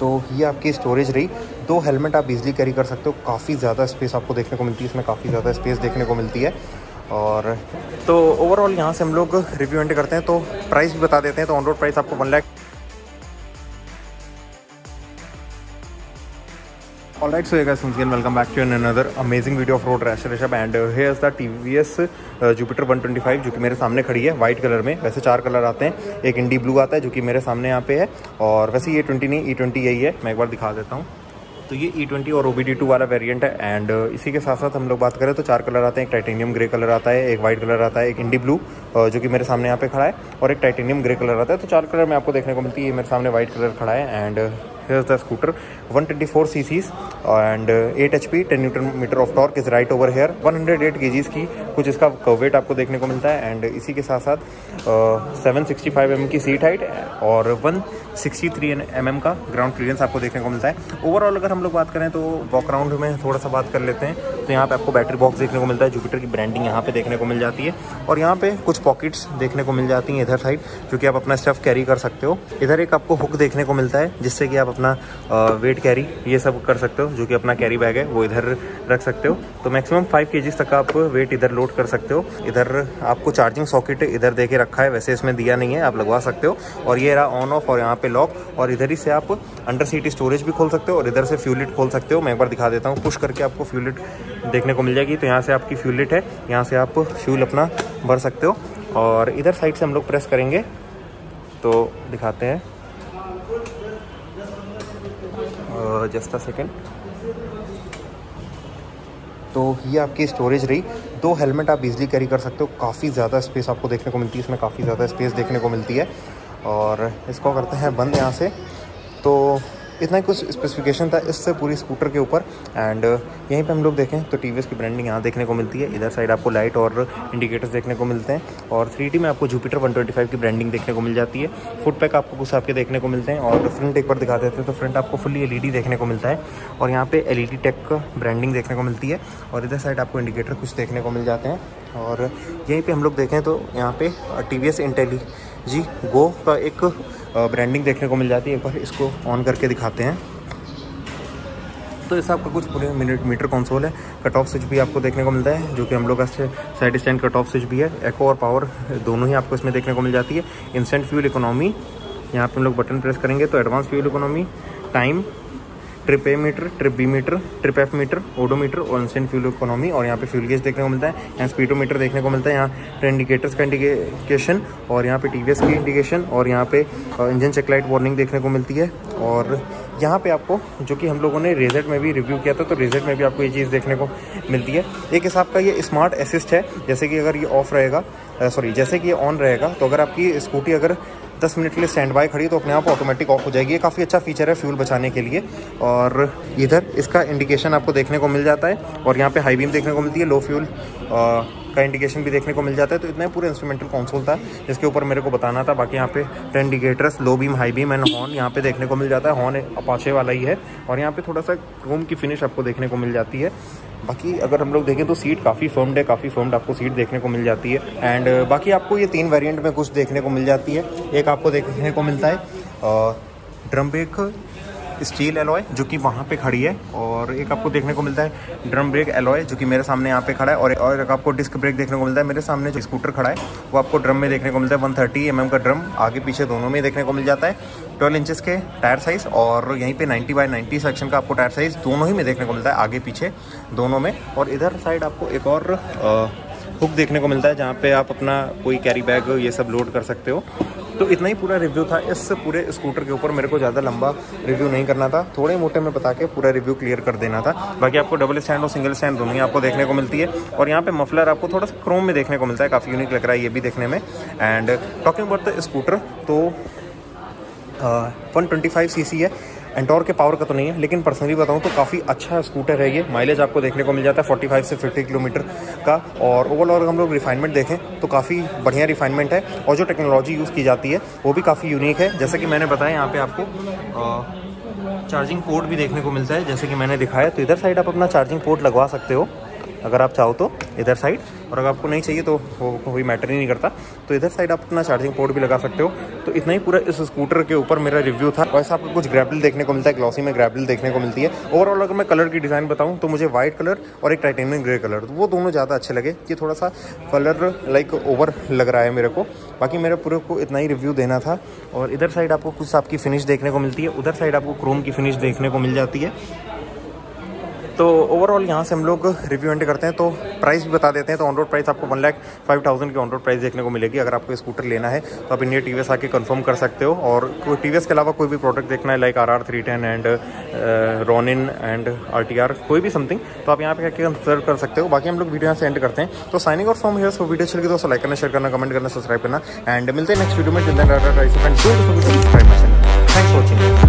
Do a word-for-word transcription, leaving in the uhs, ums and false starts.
तो ये आपकी स्टोरेज रही। दो हेलमेट आप इजीली कैरी कर सकते हो, काफ़ी ज़्यादा स्पेस आपको देखने को मिलती है इसमें, काफ़ी ज़्यादा स्पेस देखने को मिलती है। और तो ओवरऑल यहाँ से हम लोग रिव्यू एंड करते हैं, तो प्राइस भी बता देते हैं। तो ऑन रोड प्राइस आपको one lakh. All right, so hey guys, once again welcome back to another amazing video of road rash rash and here is the T V S uh, Jupiter one twenty-five जो कि मेरे सामने खड़ी है white colour में। वैसे चार colour आते हैं, एक इंडी ब्लू आता है जो कि मेरे सामने यहाँ पे है, और वैसे ये ट्वेंटी नहीं E ट्वेंटी यही है, मैं एक बार दिखा देता हूँ। तो ये E ट्वेंटी और O B D टू वाला वेरिएंट है। एंड इसी के साथ साथ हम लोग बात करें तो चार कलर आते हैं, एक टाइटेनियम ग्रे कलर आता है, एक वाइट कलर आता है, एक इंडी ब्लू जो कि मेरे सामने यहाँ पे खड़ा है, और एक टाइटेनियम ग्रे कलर आता है। तो चार कलर में आपको देखने को मिलती है, मेरे सामने वाइट कलर खड़ा है। And here is the scooter one twenty four CCs and eight H P, ten newton metre of torque is right over here. One hundred eight KGs की कुछ इसका वेट आपको देखने को मिलता है। एंड इसी के साथ साथ seven sixty five M M की सीट हाइट और one sixty three M M का ग्राउंड क्लियरेंस आपको देखने को मिलता है। ओवरऑल अगर हम लोग बात करें तो वॉकराउंड में थोड़ा सा बात कर लेते हैं, तो यहाँ पे आपको बैटरी बॉक्स देखने को मिलता है, जुपिटर की ब्रांडिंग यहाँ पे देखने को मिल जाती है, और यहाँ पे कुछ पॉकेट्स देखने को मिल जाती हैं इधर साइड, जो कि आप अपना स्टफ़ कैरी कर सकते हो। इधर एक आपको हुक देखने को मिलता है जिससे कि आप अपना वेट कैरी ये सब कर सकते हो, जो कि अपना कैरी बैग है वो इधर रख सकते हो। तो मैक्सिमम फाइव के जीज तक आप वेट इधर लोड कर सकते हो। इधर आपको चार्जिंग सॉकेट इधर दे के रखा है, वैसे इसमें दिया नहीं है, आप लगवा सकते हो। और ये रहा ऑन ऑफ और यहाँ पे लॉक, और इधर ही से आप अंडर सीट स्टोरेज भी खोल सकते हो और इधर से फ्यूलिट खोल सकते हो। मैं एक बार दिखा देता हूँ, पुश करके आपको फ्यूलिट देखने को मिल जाएगी। तो यहाँ से आपकी फ्यूलिट है, यहाँ से आप फ्यूल अपना भर सकते हो। और इधर साइड से हम लोग प्रेस करेंगे तो दिखाते हैं, जस्ट अ सेकेंड। तो ये आपकी स्टोरेज रही। दो हेलमेट आप इजीली कैरी कर सकते हो, काफ़ी ज़्यादा स्पेस आपको देखने को मिलती है इसमें, काफ़ी ज़्यादा स्पेस देखने को मिलती है। और इसको करते हैं बंद यहाँ से। तो इतना ही कुछ स्पेसिफिकेशन था इससे पूरी स्कूटर के ऊपर। एंड यहीं पे हम लोग देखें तो टी वी एस की ब्रांडिंग यहाँ देखने को मिलती है। इधर साइड आपको लाइट और इंडिकेटर्स देखने को मिलते हैं, और थ्री डी में आपको जुपिटर वन ट्वेंटी फाइव की ब्रांडिंग देखने को मिल जाती है। फुटपैक आपको कुछ आपके देखने को मिलते हैं, और फ्रंट एक बार दिखा देते हैं। तो फ्रंट आपको फुली एल ई डी देखने को मिलता है, और यहाँ पर एल ई डी टेक का ब्रांडिंग देखने को मिलती है, और इधर साइड आपको इंडिकेटर कुछ देखने को मिल जाते हैं। और यहीं पर हम लोग देखें तो यहाँ पर टी वी एस इंटेलिगो का एक ब्रांडिंग देखने को मिल जाती है। एक बार इसको ऑन करके दिखाते हैं। तो इसका आपका कुछ पूरे मिनट मीटर कंसोल है, कट ऑफ स्विच भी आपको देखने को मिलता है, जो कि हम लोग का side stand cut off switch भी है। एको और पावर दोनों ही आपको इसमें देखने को मिल जाती है। इंस्टेंट फ्यूल इकोनॉमी, यहाँ पे हम लोग बटन प्रेस करेंगे तो advance fuel economy, time, trip A metre, trip B metre, trip F metre, odometer और इंस्टेंट फ्यूल इकोनॉमी। और यहाँ पे फ्यूल गेज देखने को मिलता है, यहाँ स्पीडोमीटर देखने को मिलता है, यहाँ ट्रेन इंडिकेटर्स का इंडिकेशन, और यहाँ पे टी वी एस की इंडिकेशन, और यहाँ पे इंजन चेकलाइट वार्निंग देखने को मिलती है। और यहाँ पे आपको, जो कि हम लोगों ने रेजर्ट में भी रिव्यू किया था, तो रेजर्ट में भी आपको ये चीज़ देखने को मिलती है। एक हिसाब का ये स्मार्ट असिस्ट है, जैसे कि अगर ये ऑफ रहेगा, सॉरी जैसे कि ये ऑन रहेगा तो अगर आपकी स्कूटी अगर दस मिनट के लिए स्टैंड बाय खड़ी तो अपने आप ऑटोमेटिक ऑफ हो जाएगी। ये काफ़ी अच्छा फीचर है फ्यूल बचाने के लिए। और इधर इसका इंडिकेशन आपको देखने को मिल जाता है, और यहाँ पे हाई बीम देखने को मिलती है, लो फ्यूल आ, का इंडिकेशन भी देखने को मिल जाता है। तो इतना ही पूरा इंस्ट्रूमेंटल कंसोल था जिसके ऊपर मेरे को बताना था। बाकी यहाँ पे turn indicators, low beam, high beam and horn यहाँ पे देखने को मिल जाता है। हॉर्न अपाचे वाला ही है, और यहाँ पे थोड़ा सा क्रोम की फिनिश आपको देखने को मिल जाती है। बाकी अगर हम लोग देखें तो सीट काफ़ी फर्म्ड है, काफ़ी फर्म्ड आपको सीट देखने को मिल जाती है। एंड बाकी आपको ये तीन वेरिएंट में कुछ देखने को मिल जाती है। एक आपको देखने को मिलता है ड्रम ब्रेक स्टील एलॉय जो कि वहाँ पे खड़ी है, और एक आपको देखने को मिलता है ड्रम ब्रेक एलॉय जो कि मेरे सामने यहाँ पे खड़ा है, और और एक आपको डिस्क ब्रेक देखने को मिलता है। मेरे सामने जो स्कूटर खड़ा है वो आपको ड्रम में देखने को मिलता है, वन थर्टी एम एम का ड्रम आगे पीछे दोनों में देखने को मिल जाता है। ट्वेल्व इंचेस के टायर साइज़, और यहीं पे नाइंटी बाय नाइंटी सेक्शन का आपको टायर साइज़ दोनों ही में देखने को मिलता है, आगे पीछे दोनों में। और इधर साइड आपको एक और हुक देखने को मिलता है जहाँ पे आप अपना कोई कैरी बैग ये सब लोड कर सकते हो। तो इतना ही पूरा रिव्यू था इस पूरे स्कूटर के ऊपर। मेरे को ज़्यादा लंबा रिव्यू नहीं करना था, थोड़े मोटे में बता के पूरा रिव्यू क्लियर कर देना था। बाकी आपको डबल स्टैंड और सिंगल स्टैंड दोनों ही आपको देखने को मिलती है, और यहाँ पे मफलर आपको थोड़ा सा क्रोम में देखने को मिलता है, काफ़ी यूनिक लग रहा है ये भी देखने में। And talking about the scooter, तो one twenty five C C है, एंटॉर के पावर का तो नहीं है, लेकिन पर्सनली बताऊं तो काफ़ी अच्छा स्कूटर है ये। माइलेज आपको देखने को मिल जाता है फोर्टी फाइव से फिफ्टी किलोमीटर का। और ओवरऑल अगर हम लोग रिफाइनमेंट देखें तो काफ़ी बढ़िया रिफाइनमेंट है, और जो टेक्नोलॉजी यूज़ की जाती है वो भी काफ़ी यूनिक है। जैसा कि मैंने बताया यहाँ पे आपको चार्जिंग पोर्ट भी देखने को मिलता है, जैसे कि मैंने दिखाया। तो इधर साइड आप अपना चार्जिंग पोर्ट लगवा सकते हो, अगर आप चाहो तो इधर साइड, और अगर आपको नहीं चाहिए तो वो कोई मैटर ही नहीं करता, तो इधर साइड आप अपना चार्जिंग पोर्ट भी लगा सकते हो। तो इतना ही पूरा इस स्कूटर के ऊपर मेरा रिव्यू था। वैसे आपको कुछ ग्रैबल देखने को मिलता है, ग्लॉसी में ग्रैबल देखने को मिलती है। ओवरऑल अगर मैं कलर की डिज़ाइन बताऊँ तो मुझे व्हाइट कलर और एक टाइटेनियम ग्रे कलर, वो दोनों ज़्यादा अच्छे लगे। कि थोड़ा सा कलर लाइक ओवर लग रहा है मेरे को। बाकी मेरे पूरे को इतना ही रिव्यू देना था। और इधर साइड आपको कुछ आपकी फिनिश देखने को मिलती है, उधर साइड आपको क्रोम की फिनिश देखने को मिल जाती है। तो ओवरऑल यहाँ से हम लोग रिव्यू एंड करते हैं। तो प्राइस भी बता देते हैं। तो ऑन रोड प्राइस आपको वन लाख फाइव थाउजेंड की ऑन रोड प्राइस देखने को मिलेगी। अगर आपको स्कूटर लेना है तो आप इंडिया टीवीएस आके कंफर्म कर सकते हो। और टीवीएस के अलावा कोई भी प्रोडक्ट देखना है like R R three ten and Ronin and R T R कोई भी समथिंग, तो आप यहाँ पे आके कंसर्व कर सकते हो। बाकी हम लोग वीडियो यहाँ से एंड करते हैं। तो साइनिंग और फ्रॉम हियर। सो वीडियो अच्छी लगी तो लाइक करना, शेयर करना, कमेंट करना, सब्सक्राइब करना, एंड मिलते हैं नेक्स्ट वीडियो में। Thanks for watching.